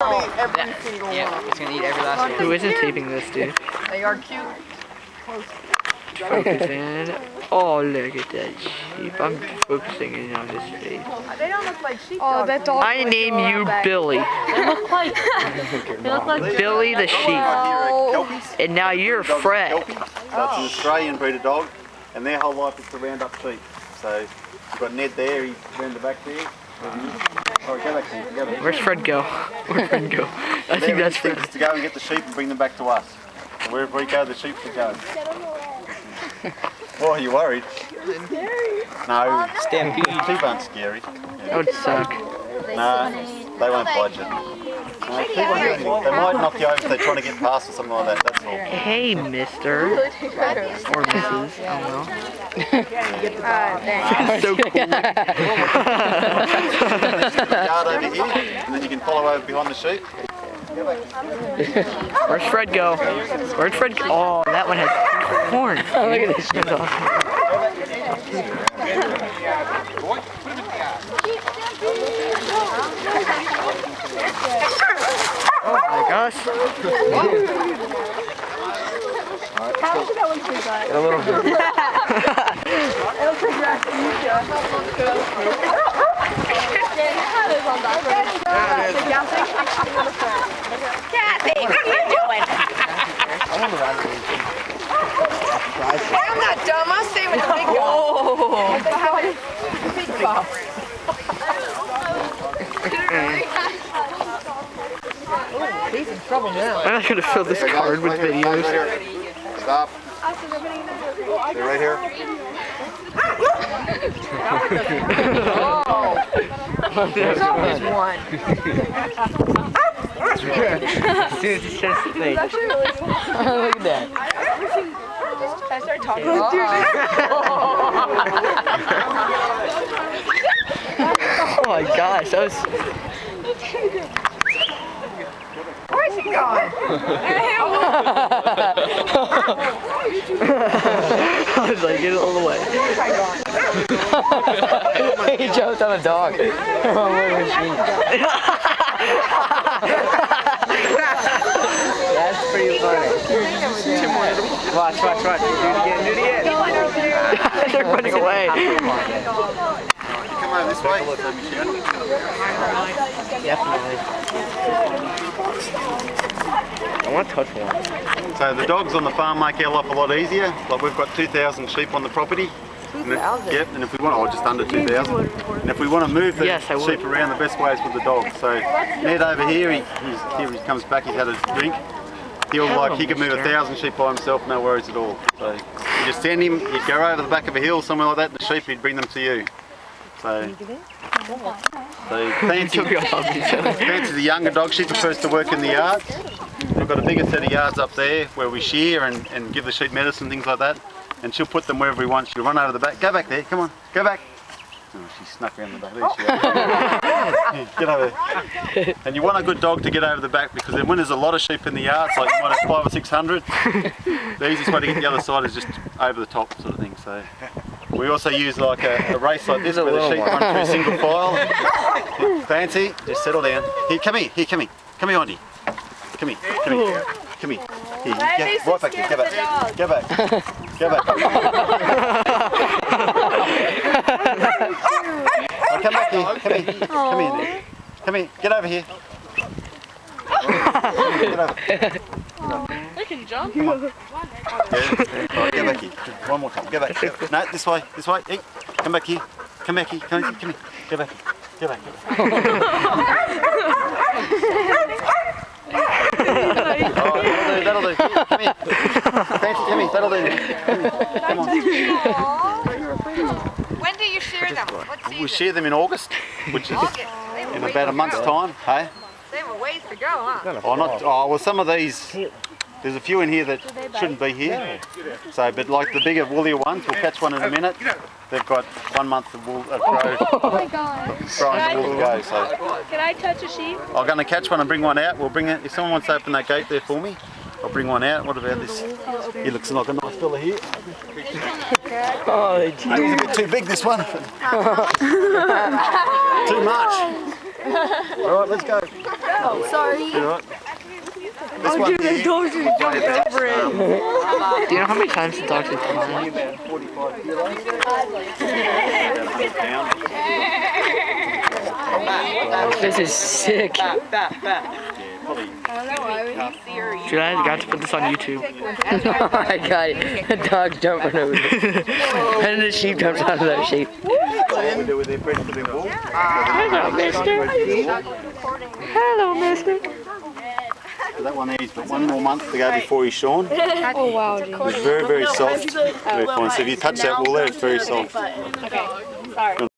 Every single one. It's gonna eat every last one. Who isn't taping this, dude? They are cute. Focus in. Oh, look at that sheep. I'm focusing in on this face. They don't look like sheep. Oh, that dog. I name you Billy. They look like. Billy the sheep. Oh. And now you're Fred. That's an Australian breed of dog, and their whole life is to round up sheep. So you've got Ned there. He's round the back there. Where's Fred go? Where'd Fred go? I think that's Fred. To go and get the sheep and bring them back to us. So wherever we go, the sheep will go. Why are you worried? No. Stampede. Sheep aren't scary. Yeah. That would suck. No, they won't budge it. No, they might knock you over if they're trying to get past or something like that, that's all. Hey, mister. Or missus. I don't know. That's so cool. Yard over here, and then you can follow over behind the sheep. Where's Fred go? Where'd Fred go? Oh, that one has corn. Oh, look at this. That's awesome. Oh my gosh. How much of that one do you got? A little bit. It'll progress. Kathy, what are you doing? I'm not dumb, I'll stay with the big ball. He's in trouble now. I'm not going to fill this card with videos. Stop. They're right here. There's always one. Dude, it's just a thing. Look at that. I started talking. Oh my gosh, that was... Where's he gone? I was like, get it all the way. He jumped on a dog. That's pretty funny. Watch, watch, watch. Do it again, do it again. They're running away. Come on, this way. Definitely. I want to touch one. So the dogs on the farm make our life a lot easier. Like we've got 2,000 sheep on the property. And if we want, just under 2,000. And if we want to move the sheep around, the best way is with the dog. So Ned over here, he comes back, he's had a drink. He could move 1,000 sheep by himself, no worries at all. So you just send him, he'd go right over the back of a hill, somewhere like that, and the sheep, he'd bring them to you. So Fancy the younger dog, she prefers to work in the yards. We've got a bigger set of yards up there where we shear and give the sheep medicine, things like that. And she'll put them wherever we want. She'll run over the back. Go back there. Come on. Go back. Oh, she snuck around the back. There she goes. Yeah, get over there. And you want a good dog to get over the back because then when there's a lot of sheep in the yards, like you might have 500 or 600, the easiest way to get the other side is just over the top sort of thing. So we also use like a race like this where the sheep run through a single file. Fancy, just settle down. Here, come here. Here, come here. Come here, Andy. Come here. Come here. Come here. Here, get right back there. Go back. Go back. Go back. Oh, come back here. Come here. Come here. Come here. Come here. Get over here. Get over. They can jump. Go back here. One more time. Go back. Go back. No, this way. This way. Hey. Come back here. Come back here. Come here. Come here. Go back here. Go back here. Oh, that'll do. Come here. Fancy, come here. That'll do. Come on. When do you shear them? We shear them in August, which is in about a month's time. Hey? They have a ways to go, huh? Well, some of these, there's a few in here that shouldn't be here. So, but like the bigger, woollier ones, we'll catch one in a minute. They've got 1 month of wool to go. Oh my God. Can I touch a sheep? I'm going to catch one and bring one out. We'll bring it. If someone wants to open that gate there for me, I'll bring one out. What about this? He looks like a nice fella here. Oh, geez. He's a bit too big, this one. Too much. All right, let's go. Oh, sorry. You know what? Oh, dude, the dog just jumped over it. Do you know how many times the dog has come on? This is sick. Dude, I got to put this on YouTube. Oh my god, the dog jumping over it. And the sheep jumps out of that sheep. Hello, mister. Hello, mister. That one he's got 1 more month to go before he's shorn. Oh wow, it's very, very soft. So if you touch that wool there, it's very soft. Okay, sorry.